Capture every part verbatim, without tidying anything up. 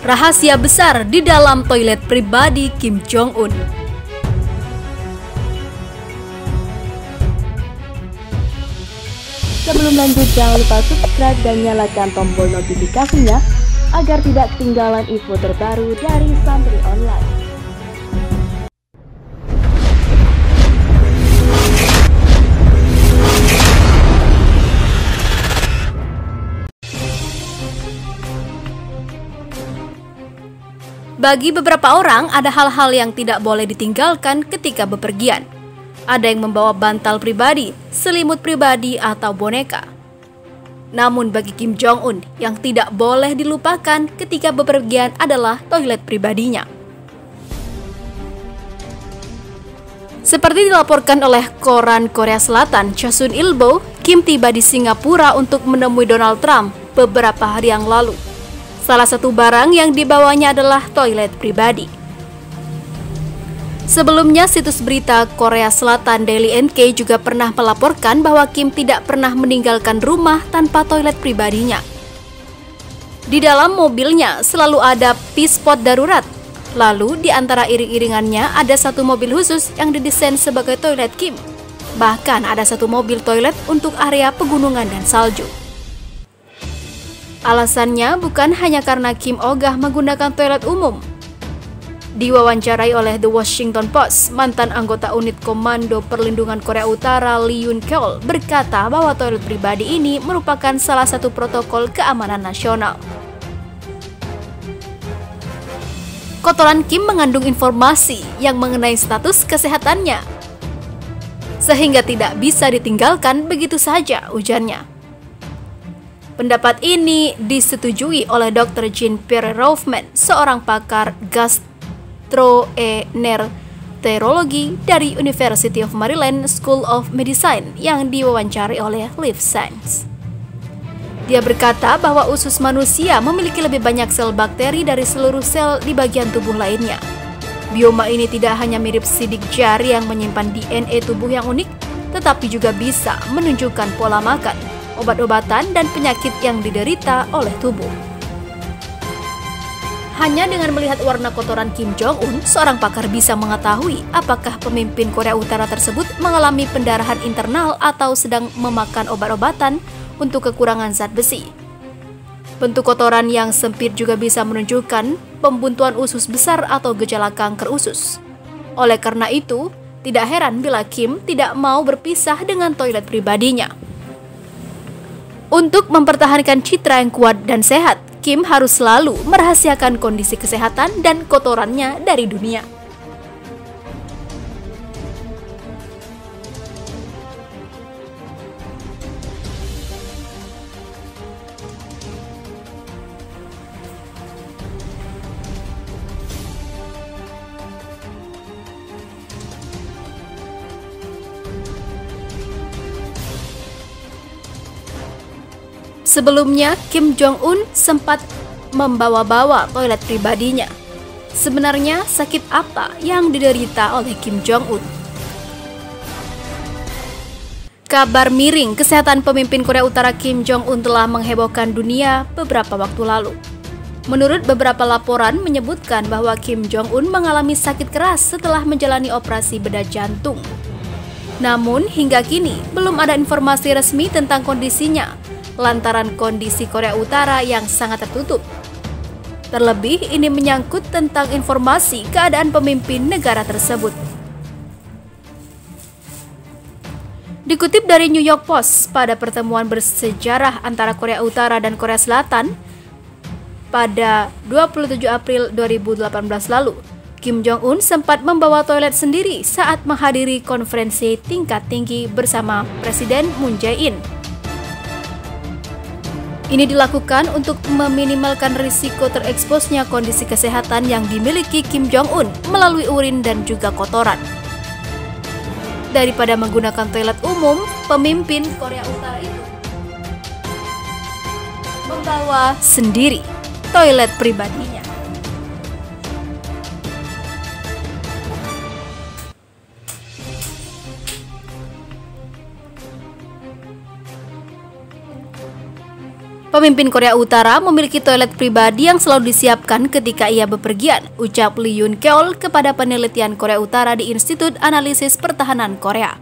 rahasia besar di dalam toilet pribadi Kim Jong-un. Sebelum lanjut, jangan lupa subscribe dan nyalakan tombol notifikasinya agar tidak ketinggalan info terbaru dari Santri Online. Bagi beberapa orang, ada hal-hal yang tidak boleh ditinggalkan ketika bepergian. Ada yang membawa bantal pribadi, selimut pribadi, atau boneka. Namun bagi Kim Jong-un, yang tidak boleh dilupakan ketika bepergian adalah toilet pribadinya. Seperti dilaporkan oleh koran Korea Selatan, Chosun Ilbo, Kim tiba di Singapura untuk menemui Donald Trump beberapa hari yang lalu. Salah satu barang yang dibawanya adalah toilet pribadi. Sebelumnya, situs berita Korea Selatan Daily N K juga pernah melaporkan bahwa Kim tidak pernah meninggalkan rumah tanpa toilet pribadinya. Di dalam mobilnya selalu ada pis pot darurat. Lalu, di antara iring-iringannya ada satu mobil khusus yang didesain sebagai toilet Kim. Bahkan ada satu mobil toilet untuk area pegunungan dan salju. Alasannya bukan hanya karena Kim ogah menggunakan toilet umum. Diwawancarai oleh The Washington Post, mantan anggota unit Komando Perlindungan Korea Utara Lee Yun-keol berkata bahwa toilet pribadi ini merupakan salah satu protokol keamanan nasional. Kotoran Kim mengandung informasi yang mengenai status kesehatannya, sehingga tidak bisa ditinggalkan begitu saja, ujarnya. Pendapat ini disetujui oleh dokter Jean-Pierre Raufman, seorang pakar gastroenterologi dari University of Maryland School of Medicine yang diwawancari oleh Live Science. Dia berkata bahwa usus manusia memiliki lebih banyak sel bakteri dari seluruh sel di bagian tubuh lainnya. Bioma ini tidak hanya mirip sidik jari yang menyimpan D N A tubuh yang unik, tetapi juga bisa menunjukkan pola makan, obat-obatan, dan penyakit yang diderita oleh tubuh. Hanya dengan melihat warna kotoran Kim Jong-un, seorang pakar bisa mengetahui apakah pemimpin Korea Utara tersebut mengalami pendarahan internal atau sedang memakan obat-obatan untuk kekurangan zat besi. Bentuk kotoran yang sempit juga bisa menunjukkan pembuntuan usus besar atau gejala kanker usus. Oleh karena itu, tidak heran bila Kim tidak mau berpisah dengan toilet pribadinya. Untuk mempertahankan citra yang kuat dan sehat, Kim harus selalu merahasiakan kondisi kesehatan dan kotorannya dari dunia. Sebelumnya, Kim Jong-un sempat membawa-bawa toilet pribadinya. Sebenarnya, sakit apa yang diderita oleh Kim Jong-un? Kabar miring kesehatan pemimpin Korea Utara Kim Jong-un telah menghebohkan dunia beberapa waktu lalu. Menurut beberapa laporan menyebutkan bahwa Kim Jong-un mengalami sakit keras setelah menjalani operasi bedah jantung. Namun, hingga kini belum ada informasi resmi tentang kondisinya, lantaran kondisi Korea Utara yang sangat tertutup. Terlebih, ini menyangkut tentang informasi keadaan pemimpin negara tersebut. Dikutip dari New York Post, pada pertemuan bersejarah antara Korea Utara dan Korea Selatan pada dua puluh tujuh April dua ribu delapan belas lalu, Kim Jong-un sempat membawa toilet sendiri saat menghadiri konferensi tingkat tinggi bersama Presiden Moon Jae-in. Ini dilakukan untuk meminimalkan risiko tereksposnya kondisi kesehatan yang dimiliki Kim Jong-un melalui urin dan juga kotoran. Daripada menggunakan toilet umum, pemimpin Korea Utara itu membawa sendiri toilet pribadinya. Pemimpin Korea Utara memiliki toilet pribadi yang selalu disiapkan ketika ia bepergian, ucap Lee Yun-keol kepada penelitian Korea Utara di Institut Analisis Pertahanan Korea.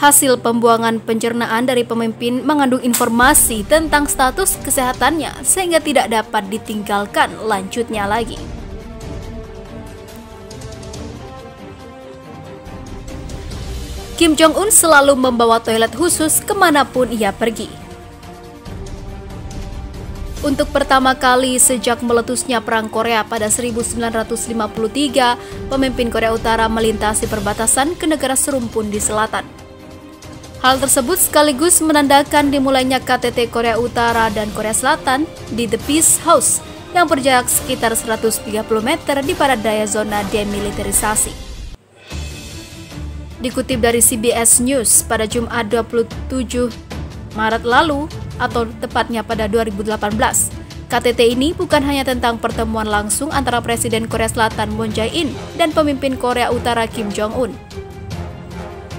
Hasil pembuangan pencernaan dari pemimpin mengandung informasi tentang status kesehatannya sehingga tidak dapat ditinggalkan lanjutnya lagi. Kim Jong-un selalu membawa toilet khusus kemanapun ia pergi. Untuk pertama kali sejak meletusnya Perang Korea pada seribu sembilan ratus lima puluh tiga, pemimpin Korea Utara melintasi perbatasan ke negara serumpun di selatan. Hal tersebut sekaligus menandakan dimulainya K T T Korea Utara dan Korea Selatan di The Peace House yang berjarak sekitar seratus tiga puluh meter di paradaya zona demilitarisasi. Dikutip dari C B S News pada Jumat dua puluh tujuh Maret lalu, atau tepatnya pada dua ribu delapan belas, K T T ini bukan hanya tentang pertemuan langsung antara Presiden Korea Selatan Moon Jae-in dan pemimpin Korea Utara Kim Jong-un,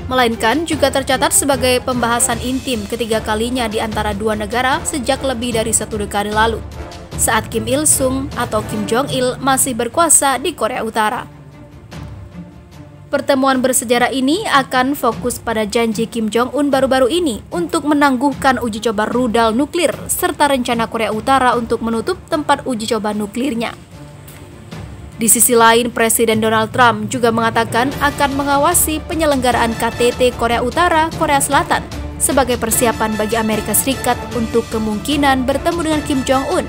melainkan juga tercatat sebagai pembahasan intim ketiga kalinya di antara dua negara sejak lebih dari satu dekade lalu, saat Kim Il-sung atau Kim Jong-il masih berkuasa di Korea Utara. Pertemuan bersejarah ini akan fokus pada janji Kim Jong-un baru-baru ini untuk menangguhkan uji coba rudal nuklir serta rencana Korea Utara untuk menutup tempat uji coba nuklirnya. Di sisi lain, Presiden Donald Trump juga mengatakan akan mengawasi penyelenggaraan K T T Korea Utara, Korea Selatan sebagai persiapan bagi Amerika Serikat untuk kemungkinan bertemu dengan Kim Jong-un.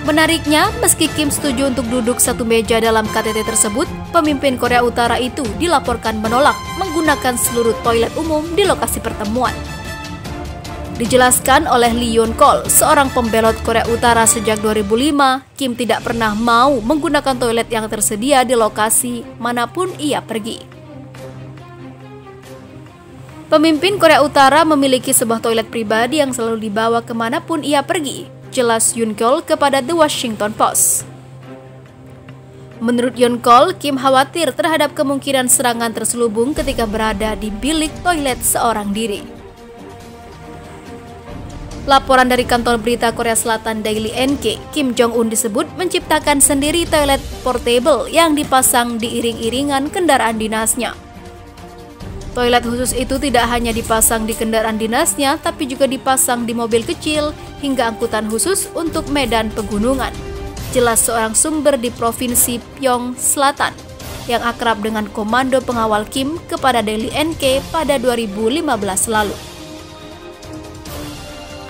Menariknya, meski Kim setuju untuk duduk satu meja dalam K T T tersebut, pemimpin Korea Utara itu dilaporkan menolak menggunakan seluruh toilet umum di lokasi pertemuan. Dijelaskan oleh Lee Yun-keol, seorang pembelot Korea Utara sejak dua ribu lima, Kim tidak pernah mau menggunakan toilet yang tersedia di lokasi manapun ia pergi. Pemimpin Korea Utara memiliki sebuah toilet pribadi yang selalu dibawa kemanapun ia pergi, jelas Yun-keol kepada The Washington Post. Menurut Yun-keol, Kim khawatir terhadap kemungkinan serangan terselubung ketika berada di bilik toilet seorang diri. Laporan dari kantor berita Korea Selatan Daily N K, Kim Jong-un disebut menciptakan sendiri toilet portable yang dipasang di iring-iringan kendaraan dinasnya. Toilet khusus itu tidak hanya dipasang di kendaraan dinasnya, tapi juga dipasang di mobil kecil hingga angkutan khusus untuk medan pegunungan. Jelas seorang sumber di Provinsi Pyong Selatan yang akrab dengan komando pengawal Kim kepada Daily N K pada dua ribu lima belas lalu.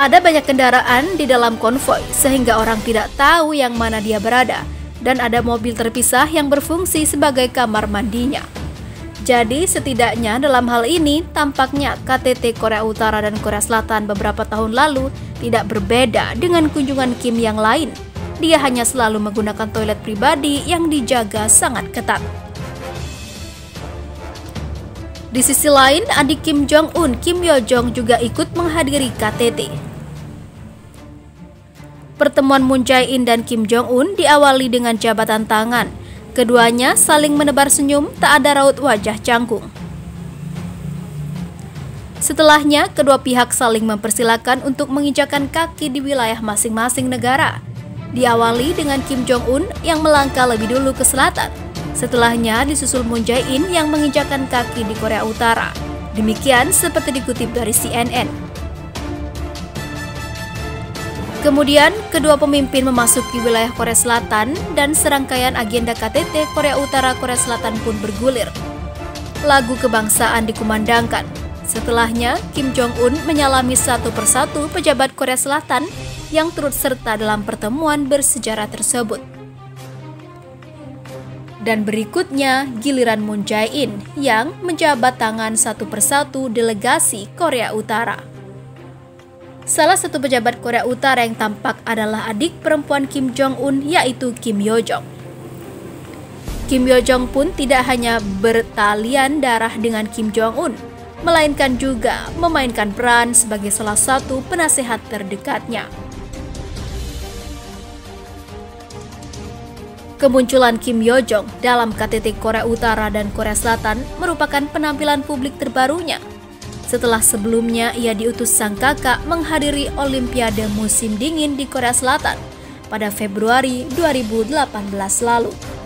Ada banyak kendaraan di dalam konvoi sehingga orang tidak tahu yang mana dia berada, dan ada mobil terpisah yang berfungsi sebagai kamar mandinya. Jadi, setidaknya dalam hal ini, tampaknya K T T Korea Utara dan Korea Selatan beberapa tahun lalu tidak berbeda dengan kunjungan Kim yang lain. Dia hanya selalu menggunakan toilet pribadi yang dijaga sangat ketat. Di sisi lain, adik Kim Jong-un, Kim Yo-jong juga ikut menghadiri K T T. Pertemuan Moon Jae-in dan Kim Jong-un diawali dengan jabatan tangan. Keduanya saling menebar senyum, tak ada raut wajah canggung. Setelahnya, kedua pihak saling mempersilakan untuk menginjakan kaki di wilayah masing-masing negara. Diawali dengan Kim Jong-un yang melangkah lebih dulu ke selatan. Setelahnya disusul Moon Jae-in yang menginjakan kaki di Korea Utara. Demikian seperti dikutip dari C N N. Kemudian, kedua pemimpin memasuki wilayah Korea Selatan dan serangkaian agenda K T T Korea Utara Korea Selatan pun bergulir. Lagu kebangsaan dikumandangkan. Setelahnya, Kim Jong-un menyalami satu persatu pejabat Korea Selatan yang turut serta dalam pertemuan bersejarah tersebut. Dan berikutnya, giliran Moon Jae-in yang menjabat tangan satu persatu delegasi Korea Utara. Salah satu pejabat Korea Utara yang tampak adalah adik perempuan Kim Jong-un, yaitu Kim Yo-jong. Kim Yo-jong pun tidak hanya bertalian darah dengan Kim Jong-un, melainkan juga memainkan peran sebagai salah satu penasehat terdekatnya. Kemunculan Kim Yo-jong dalam K T T Korea Utara dan Korea Selatan merupakan penampilan publik terbarunya. setelah sebelumnya ia diutus sang kakak menghadiri Olimpiade musim dingin di Korea Selatan pada Februari dua ribu delapan belas lalu.